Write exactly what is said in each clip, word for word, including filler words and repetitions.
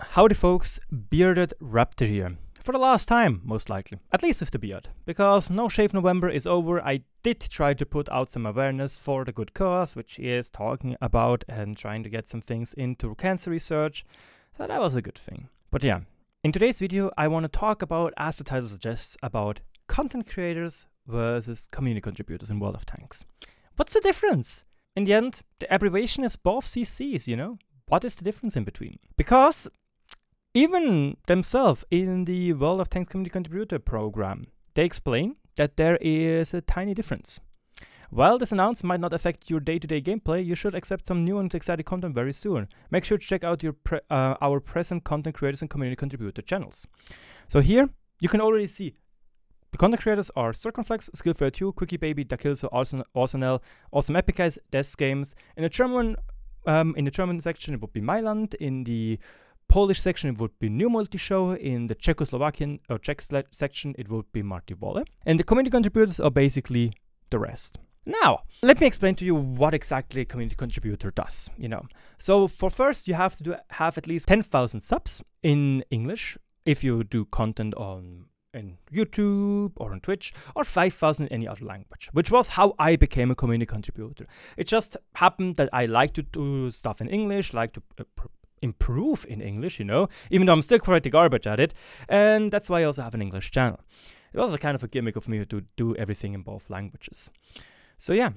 Howdy folks, Bearded Raptor here. For the last time, most likely. At least with the beard. Because No Shave November is over, I did try to put out some awareness for the good cause, which is talking about and trying to get some things into cancer research, so that was a good thing. But yeah, in today's video I want to talk about, as the title suggests, about content creators versus community contributors in World of Tanks. What's the difference? In the end, the abbreviation is both C Cs, you know? What is the difference in between? Because even themselves in the World of Tanks Community Contributor program, they explain that there is a tiny difference. While this announcement might not affect your day-to-day gameplay, you should accept some new and exciting content very soon. Make sure to check out your pre uh, our present content creators and community contributor channels. So here you can already see the content creators are Circumflex, Skillfair two, Quickie Baby, DaKillso, Arsenal, Awesome Epic Eyes, Desk Games. In the German um, in the German section it would be MyLand. In the Polish section it would be New Multi Show. In the Czechoslovakian or Czech section it would be Marty Bolle. And the community contributors are basically the rest. Now, let me explain to you what exactly a community contributor does, you know. So for first you have to do, have at least ten thousand subs in English if you do content on in YouTube or on Twitch, or five thousand in any other language, which was how I became a community contributor. It just happened that I like to do stuff in English, like to uh, improve in English, you know, even though I'm still quite garbage at it, and that's why I also have an English channel. It was a kind of a gimmick of me to do everything in both languages. So yeah,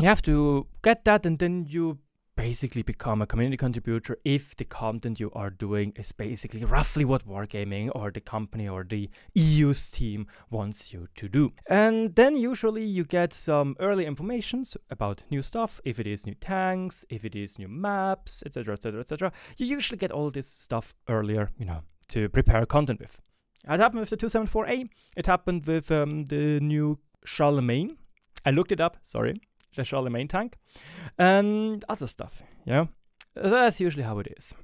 you have to get that, and then you basically become a community contributor if the content you are doing is basically roughly what Wargaming or the company or the E U's team wants you to do. And then usually you get some early informations about new stuff, if it is new tanks, if it is new maps, etc, etc, et cetera. You usually get all this stuff earlier, you know, to prepare content with. It happened with the two seventy-four A, it happened with um, the new Charlemagne. I looked it up, sorry. The Charlemagne tank and other stuff, you know. So that's usually how it is.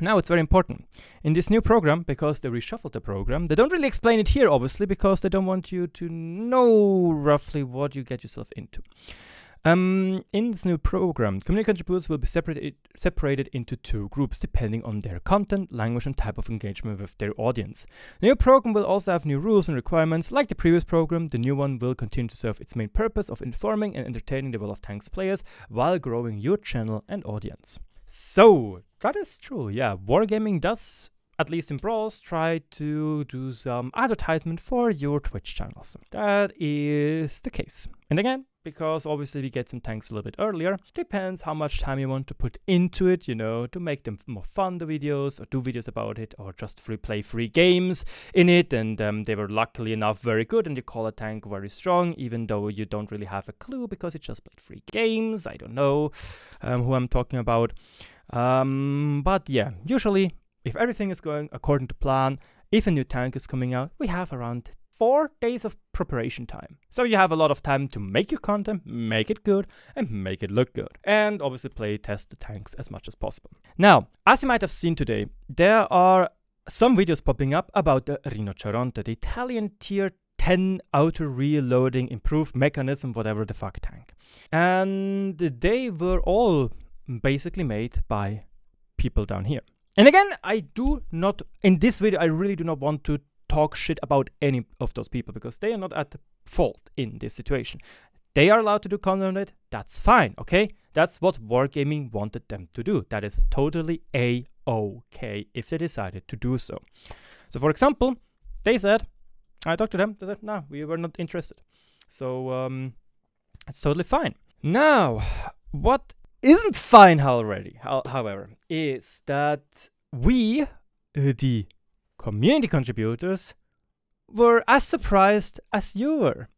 Now it's very important in this new program, because they reshuffled the program. They don't really explain it here, obviously, because they don't want you to know roughly what you get yourself into. Um, in this new program, community contributors will be separated separated into two groups depending on their content, language and type of engagement with their audience. The new program will also have new rules and requirements. Like the previous program, the new one will continue to serve its main purpose of informing and entertaining the World of Tanks players while growing your channel and audience. So, that is true, yeah. Wargaming does, at least in Brawls, try to do some advertisement for your Twitch channels. That is the case. And again, because obviously we get some tanks a little bit earlier. Depends how much time you want to put into it, you know, to make them more fun, the videos, or do videos about it, or just free play free games in it. And um, they were luckily enough very good, and you call a tank very strong, even though you don't really have a clue because it just played free games. I don't know um, who I'm talking about. Um, but yeah, usually if everything is going according to plan, if a new tank is coming out, we have around four days of preparation time. So you have a lot of time to make your content, make it good, and make it look good. And obviously play test the tanks as much as possible. Now, as you might have seen today, there are some videos popping up about the Rinoceronte, the Italian tier ten auto reloading improved mechanism, whatever the fuck tank. And they were all basically made by people down here. And again, I do not, in this video, I really do not want to talk shit about any of those people, because they are not at fault in this situation. They are allowed to do content on it, that's fine, okay? That's what Wargaming wanted them to do. That is totally A-okay if they decided to do so. So for example, they said, I talked to them, they said, no, we were not interested. So um, it's totally fine. Now, what isn't fine already, however, is that we, uh, the community contributors, were as surprised as you were.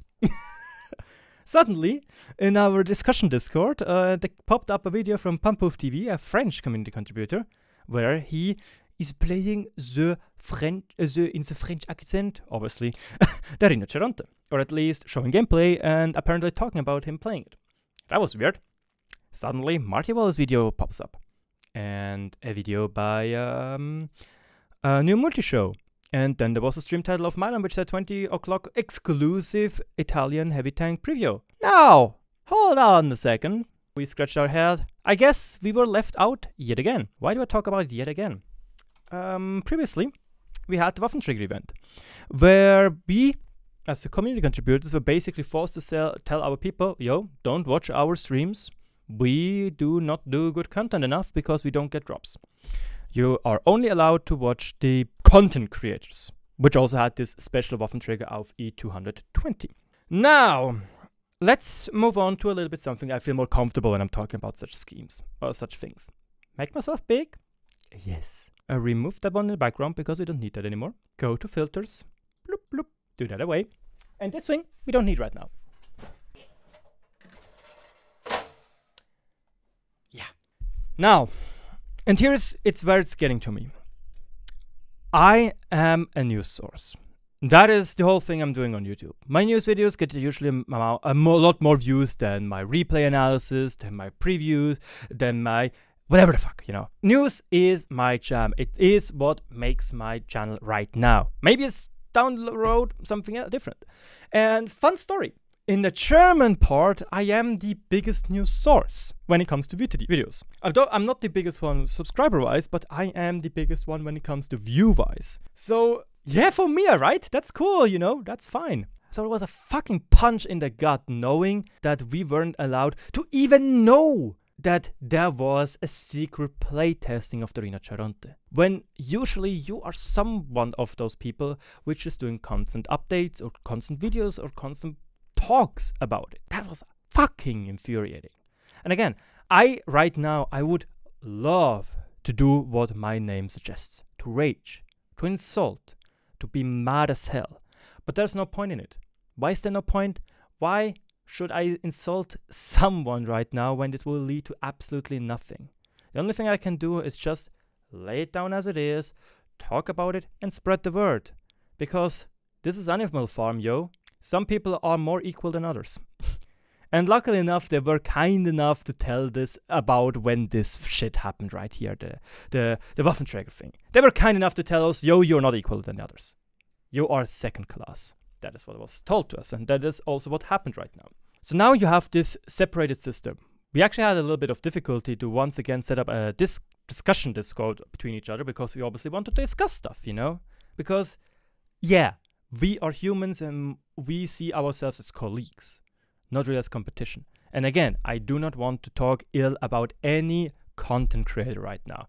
Suddenly, in our discussion Discord, uh, there popped up a video from Pampoof T V, a French community contributor, where he is playing the French, uh, the, in the French accent, obviously, the Rinoceronte, or at least showing gameplay and apparently talking about him playing it. That was weird. Suddenly, Marty Bolle's video pops up, and a video by um, a New Multi Show. And then there was a stream title of Milan which said twenty o'clock exclusive Italian heavy tank preview. Now, hold on a second. We scratched our head. I guess we were left out yet again. Why do I talk about it yet again? um, previously we had the Waffenträger event, where we, as the community contributors, were basically forced to sell, tell our people, yo, don't watch our streams. We do not do good content enough because we don't get drops. You are only allowed to watch the content creators, which also had this special Waffenträger auf E two twenty. Now, let's move on to a little bit something I feel more comfortable when I'm talking about such schemes or such things. Make myself big? Yes. I remove that one in the background because we don't need that anymore. Go to filters. Bloop, bloop. Do that away. And this thing we don't need right now. Yeah. Now, and here's it's where it's getting to me. I am a news source. That is the whole thing I'm doing on YouTube. My news videos get usually a, a lot more views than my replay analysis, than my previews, than my whatever the fuck, you know. News is my jam. It is what makes my channel right now. Maybe it's down the road, something else different. And fun story, in the German part, I am the biggest news source when it comes to videos. Although I'm not the biggest one subscriber-wise, but I am the biggest one when it comes to view-wise. So, yeah, for me, right? That's cool, you know, that's fine. So it was a fucking punch in the gut knowing that we weren't allowed to even know that there was a secret playtesting of the Rinoceronte. When usually you are someone of those people which is doing constant updates or constant videos or constant talks about it. That was fucking infuriating. And again, I right now, I would love to do what my name suggests. To rage, to insult, to be mad as hell. But there's no point in it. Why is there no point? Why should I insult someone right now when this will lead to absolutely nothing? The only thing I can do is just lay it down as it is, talk about it, and spread the word. Because this is Animal Farm, yo. Some people are more equal than others. And luckily enough, they were kind enough to tell this about when this shit happened right here, the, the, the Waffenträger thing. They were kind enough to tell us, yo, you're not equal than the others. You are second class. That is what was told to us, and that is also what happened right now. So now you have this separated system. We actually had a little bit of difficulty to once again set up a dis discussion Discord between each other, because we obviously want to discuss stuff, you know? Because, yeah, we are humans and we see ourselves as colleagues, not really as competition. And again, I do not want to talk ill about any content creator right now.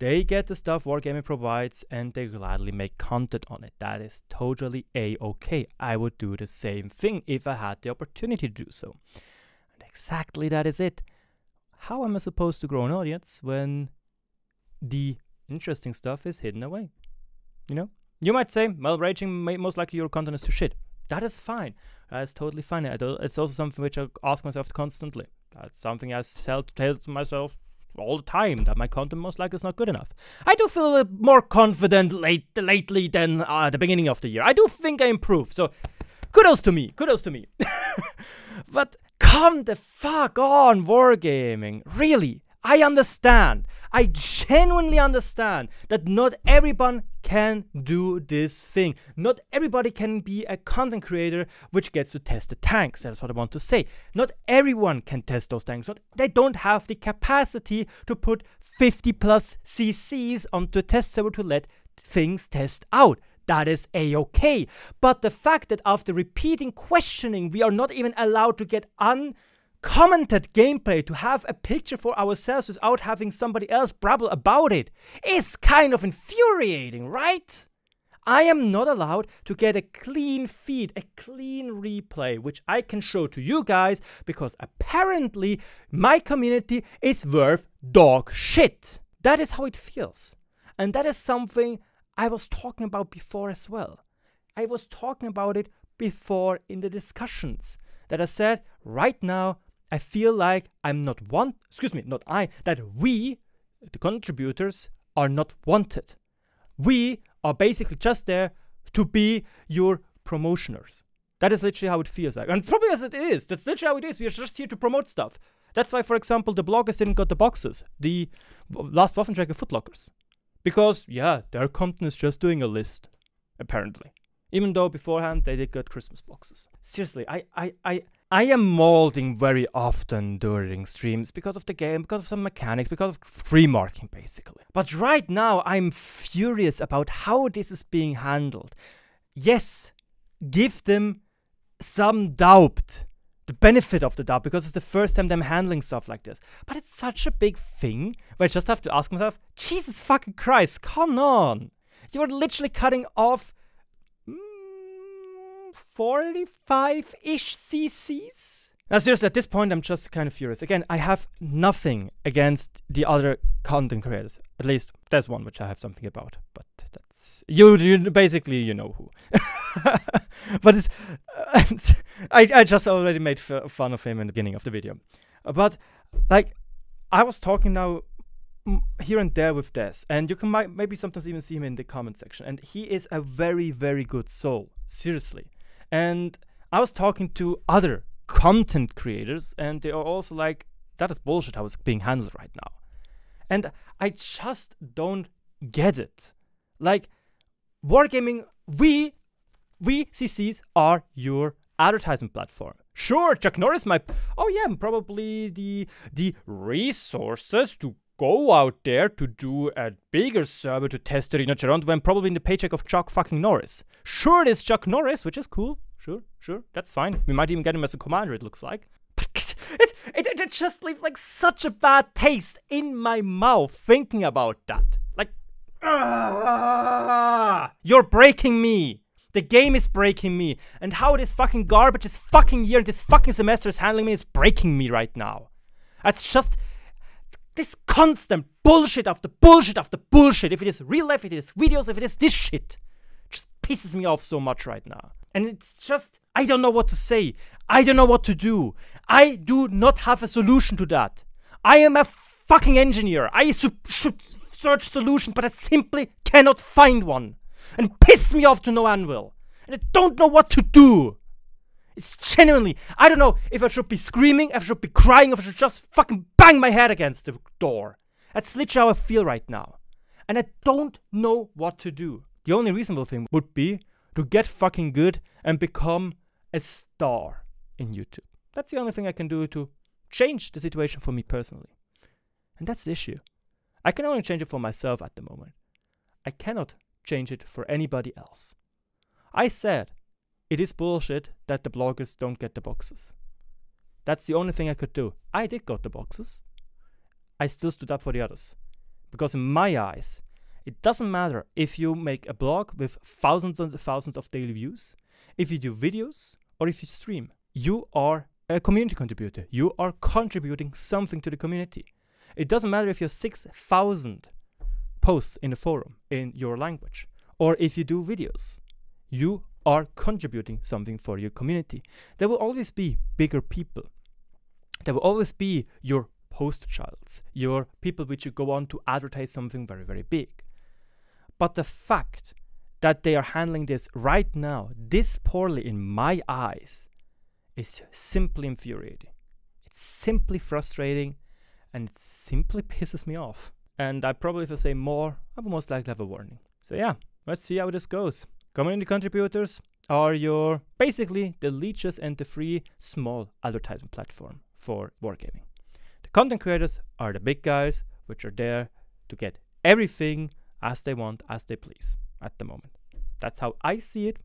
They get the stuff Wargaming provides and they gladly make content on it. That is totally a-okay. I would do the same thing if I had the opportunity to do so. And exactly that is it. How am I supposed to grow an audience when the interesting stuff is hidden away? You know? You might say, well, raging, most likely your content is too shit. That is fine. That's totally fine. It's also something which I ask myself constantly. That's something I tell to myself all the time, that my content most likely is not good enough. I do feel a little more confident late, lately than uh, at the beginning of the year. I do think I improved, so kudos to me, kudos to me. But come the fuck on, Wargaming. Really, I understand. I genuinely understand that not everyone can do this thing. Not everybody can be a content creator which gets to test the tanks. That's what I want to say. Not everyone can test those tanks. Not, they don't have the capacity to put fifty plus C Cs onto a test server to let things test out. That is a-okay. But the fact that after repeating questioning, we are not even allowed to get un... commented gameplay, to have a picture for ourselves without having somebody else brabble about it, is kind of infuriating, right? I am not allowed to get a clean feed, a clean replay, which I can show to you guys, because apparently my community is worth dog shit. That is how it feels. And that is something I was talking about before as well. I was talking about it before in the discussions, that I said, right now, I feel like I'm not want, excuse me, not I, that we, the contributors, are not wanted. We are basically just there to be your promotioners. That is literally how it feels like. And probably as it is, that's literally how it is. We are just here to promote stuff. That's why, for example, the bloggers didn't get the boxes, the last Waffenträger footlockers. Because, yeah, their content is just doing a list, apparently. Even though beforehand they did get Christmas boxes. Seriously, I, I, I, I am molding very often during streams because of the game, because of some mechanics, because of free marking basically. But right now I'm furious about how this is being handled. Yes, give them some doubt, the benefit of the doubt, because it's the first time they're handling stuff like this. But it's such a big thing where I just have to ask myself, Jesus fucking Christ, come on! You are literally cutting off forty-five-ish C Cs? Now seriously, at this point I'm just kind of furious. Again, I have nothing against the other content creators. At least, there's one which I have something about. But that's... You, you basically, you know who. But it's... Uh, it's I, I just already made f fun of him in the beginning of the video. Uh, but, like, I was talking now here and there with Des, and you can might, maybe sometimes even see him in the comment section, and he is a very, very good soul. Seriously. And I was talking to other content creators, and they are also like, that is bullshit how it's being handled right now. And I just don't get it. Like, Wargaming, we, we C Cs are your advertisement platform. Sure, Chuck Norris might, oh yeah, probably the, the resources to go out there to do a bigger server to test the Rinoceronte when probably in the paycheck of Chuck fucking Norris. Sure, it is Chuck Norris, which is cool. Sure, sure, that's fine. We might even get him as a commander, it looks like. But it, it, it just leaves like such a bad taste in my mouth thinking about that. Like, uh, you're breaking me. The game is breaking me. And how this fucking garbage, this fucking year, this fucking semester is handling me is breaking me right now. That's just... This constant bullshit after bullshit after bullshit, if it is real life, if it is videos, if it is this shit, just pisses me off so much right now. And it's just, I don't know what to say. I don't know what to do. I do not have a solution to that. I am a fucking engineer. I should search solutions, but I simply cannot find one. And piss me off to no anvil. And I don't know what to do. It's genuinely, I don't know if I should be screaming, if I should be crying, if I should just fucking bang my head against the door. That's literally how I feel right now. And I don't know what to do. The only reasonable thing would be to get fucking good and become a star in YouTube. That's the only thing I can do to change the situation for me personally. And that's the issue. I can only change it for myself at the moment. I cannot change it for anybody else. I said, it is bullshit that the bloggers don't get the boxes. That's the only thing I could do. I did got the boxes. I still stood up for the others. Because in my eyes, it doesn't matter if you make a blog with thousands and thousands of daily views, if you do videos, or if you stream. You are a community contributor. You are contributing something to the community. It doesn't matter if you have six thousand posts in a forum in your language, or if you do videos. You are contributing something for your community. There will always be bigger people. There will always be your poster childs, your people which you go on to advertise something very, very big. But the fact that they are handling this right now, this poorly in my eyes, is simply infuriating. It's simply frustrating, and it simply pisses me off. And I probably, if I say more, I will most likely have a warning. So yeah, let's see how this goes. Community contributors are your, basically, the leeches and the free small advertising platform for Wargaming. The content creators are the big guys, which are there to get everything as they want, as they please, at the moment. That's how I see it,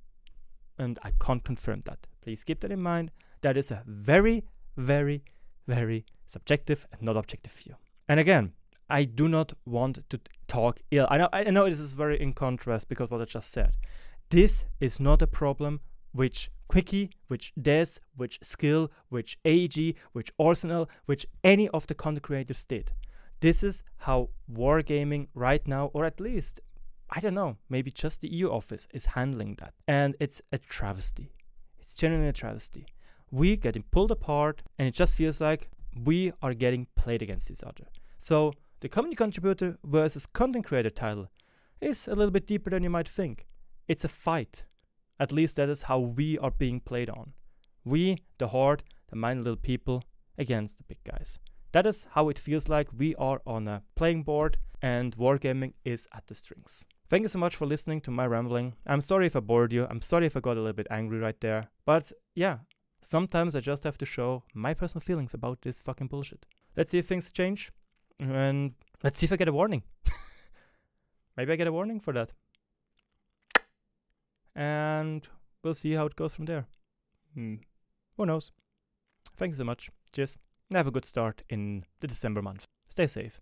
and I can't confirm that. Please keep that in mind. That is a very, very, very subjective and not objective view. And again, I do not want to talk ill. I know, I know this is very in contrast because what I just said. This is not a problem which Quickie, which Des, which Skill, which A G, which Arsenal, which any of the content creators did. This is how Wargaming right now, or at least, I don't know, maybe just the E U office is handling that. And it's a travesty. It's genuinely a travesty. We're getting pulled apart, and it just feels like we are getting played against each other. So the community contributor versus content creator title is a little bit deeper than you might think. It's a fight. At least that is how we are being played on. We, the horde, the minor little people, against the big guys. That is how it feels like we are on a playing board, and Wargaming is at the strings. Thank you so much for listening to my rambling. I'm sorry if I bored you. I'm sorry if I got a little bit angry right there. But yeah, Sometimes I just have to show my personal feelings about this fucking bullshit. Let's see if things change, and let's see if I get a warning. Maybe I get a warning for that. And we'll see how it goes from there. Hmm. Who knows? Thank you so much. Cheers. Have a good start in the December month. Stay safe.